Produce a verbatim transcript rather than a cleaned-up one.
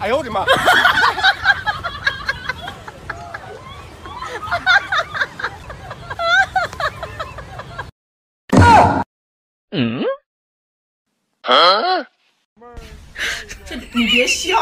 哎呦我的妈！嗯？啊？这你别笑。